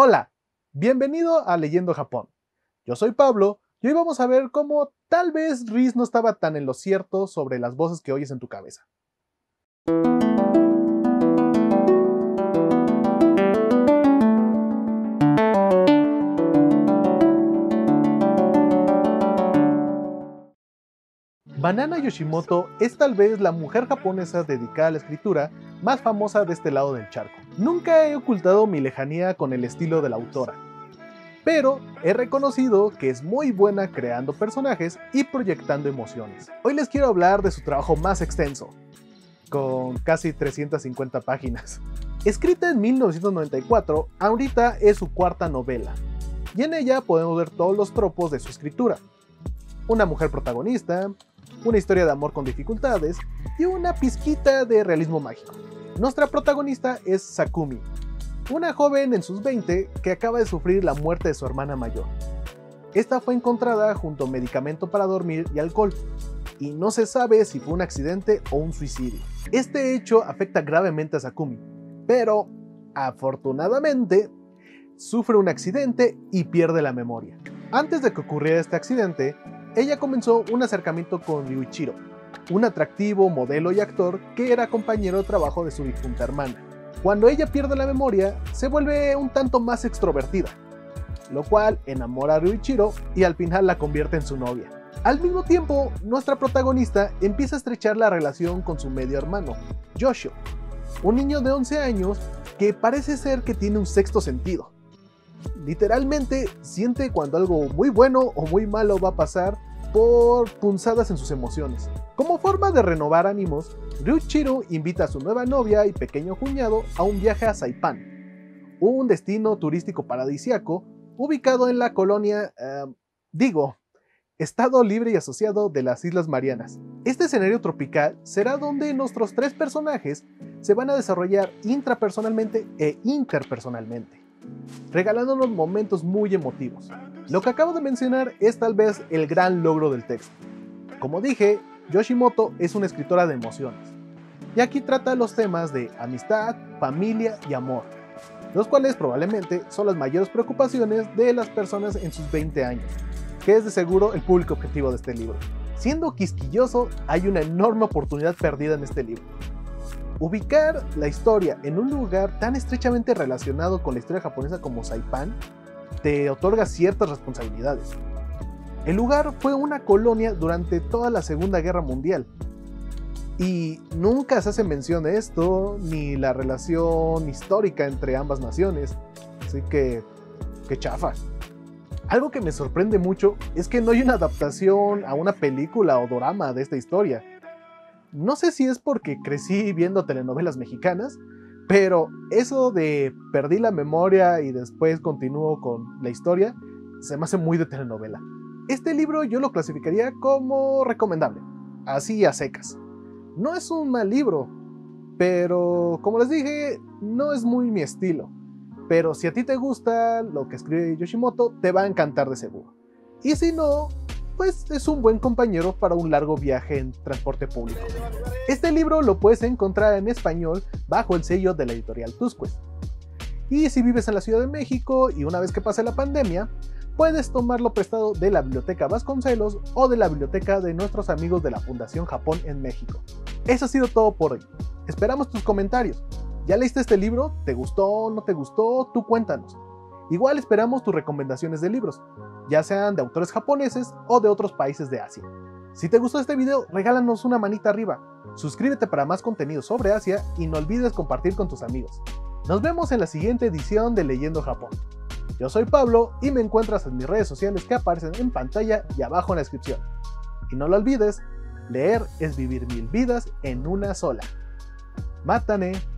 Hola, bienvenido a Leyendo Japón. Yo soy Pablo y hoy vamos a ver cómo tal vez Riz no estaba tan en lo cierto sobre las voces que oyes en tu cabeza. Banana Yoshimoto es tal vez la mujer japonesa dedicada a la escritura más famosa de este lado del charco. Nunca he ocultado mi lejanía con el estilo de la autora, pero he reconocido que es muy buena creando personajes y proyectando emociones. Hoy les quiero hablar de su trabajo más extenso, con casi 350 páginas. Escrita en 1994, ahorita es su cuarta novela, y en ella podemos ver todos los tropos de su escritura. Una mujer protagonista, una historia de amor con dificultades y una pizquita de realismo mágico. Nuestra protagonista es Sakumi, una joven en sus 20 que acaba de sufrir la muerte de su hermana mayor. Esta fue encontrada junto a medicamento para dormir y alcohol, y no se sabe si fue un accidente o un suicidio. Este hecho afecta gravemente a Sakumi, pero afortunadamente sufre un accidente y pierde la memoria. Antes de que ocurriera este accidente, ella comenzó un acercamiento con Ryuichiro, un atractivo modelo y actor que era compañero de trabajo de su difunta hermana. Cuando ella pierde la memoria, se vuelve un tanto más extrovertida, lo cual enamora a Ryuichiro y al final la convierte en su novia. Al mismo tiempo, nuestra protagonista empieza a estrechar la relación con su medio hermano, Yoshio, un niño de 11 años que parece ser que tiene un sexto sentido. Literalmente siente cuando algo muy bueno o muy malo va a pasar por punzadas en sus emociones. Como forma de renovar ánimos, Ryuichiro invita a su nueva novia y pequeño cuñado a un viaje a Saipán, un destino turístico paradisiaco ubicado en la colonia, Estado Libre y Asociado de las Islas Marianas. Este escenario tropical será donde nuestros tres personajes se van a desarrollar intrapersonalmente e interpersonalmente, regalándonos momentos muy emotivos. Lo que acabo de mencionar es tal vez el gran logro del texto. Como dije, Yoshimoto es una escritora de emociones, y aquí trata los temas de amistad, familia y amor, los cuales probablemente son las mayores preocupaciones de las personas en sus 20 años, que es de seguro el público objetivo de este libro. Siendo quisquilloso, hay una enorme oportunidad perdida en este libro. Ubicar la historia en un lugar tan estrechamente relacionado con la historia japonesa como Saipán te otorga ciertas responsabilidades. El lugar fue una colonia durante toda la Segunda Guerra Mundial, y nunca se hace mención de esto ni la relación histórica entre ambas naciones, así que qué chafa. Algo que me sorprende mucho es que no hay una adaptación a una película o dorama de esta historia. No sé si es porque crecí viendo telenovelas mexicanas, pero eso de perdí la memoria y después continúo con la historia, se me hace muy de telenovela. Este libro yo lo clasificaría como recomendable, así a secas. No es un mal libro, pero como les dije, no es muy mi estilo. Pero si a ti te gusta lo que escribe Yoshimoto, te va a encantar de seguro. Y si no, pues es un buen compañero para un largo viaje en transporte público. Este libro lo puedes encontrar en español bajo el sello de la editorial Tusquets. Y si vives en la Ciudad de México y una vez que pase la pandemia, puedes tomarlo prestado de la Biblioteca Vasconcelos o de la biblioteca de nuestros amigos de la Fundación Japón en México. Eso ha sido todo por hoy. Esperamos tus comentarios. ¿Ya leíste este libro? ¿Te gustó? ¿No te gustó? Tú cuéntanos. Igual esperamos tus recomendaciones de libros, ya sean de autores japoneses o de otros países de Asia. Si te gustó este video, regálanos una manita arriba, suscríbete para más contenido sobre Asia y no olvides compartir con tus amigos. Nos vemos en la siguiente edición de Leyendo Japón. Yo soy Pablo y me encuentras en mis redes sociales que aparecen en pantalla y abajo en la descripción. Y no lo olvides, leer es vivir 1000 vidas en una sola. ¡Mátane!